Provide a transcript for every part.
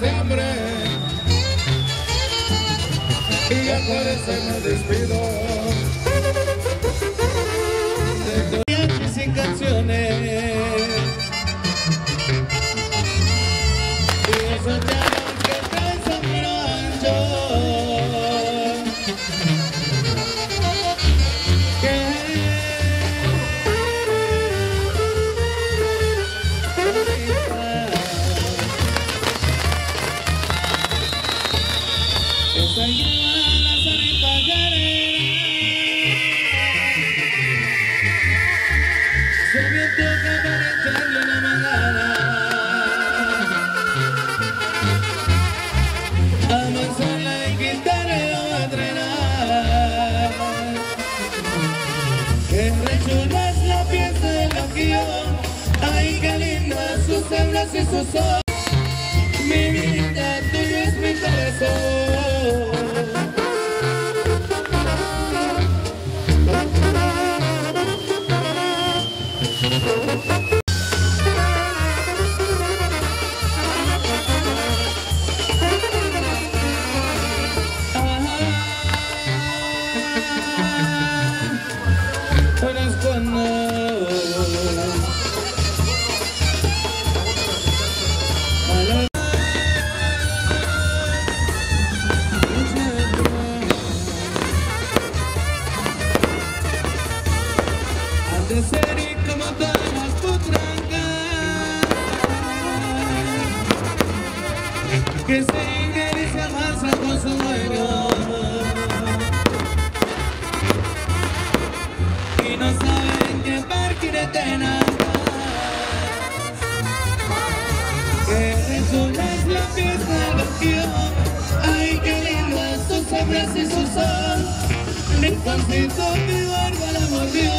de hambre, y ya por eso me despido de todas mis canciones. Y eso ya que trae sombrero ancho, y sus ojos. Mi vida, tuyo es mi corazón. Que se ingresa y se avanza con su dueño y no saben que parque de tenas, que resuena es la pieza del vacío. Ay, qué lindas sus sombras y su sol, mi pancito, mi barba la mordió.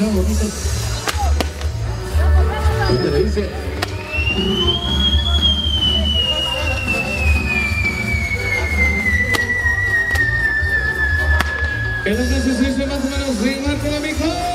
no, bonito. ¿Qué te le dice? ¿Qué tal si se dice más o menos sin marco la mejor?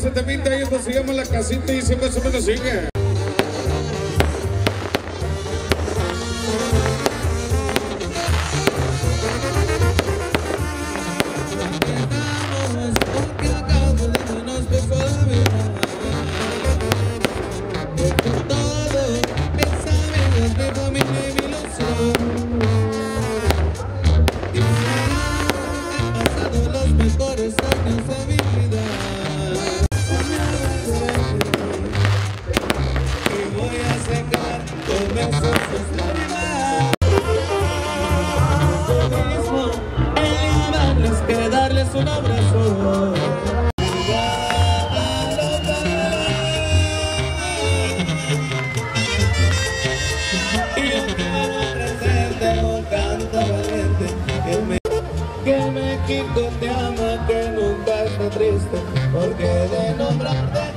Ese temita ahí, esto se llama La Casita y siempre se me sigue. Todo, mi familia y mi ilusión. que darles un abrazo. Y yo quiero ofrecerte un canto valiente que México te ama, que nunca está triste, porque de nombrarte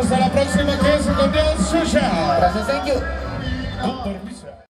hasta la próxima, que es con Dios, Susha. Gracias, thank you.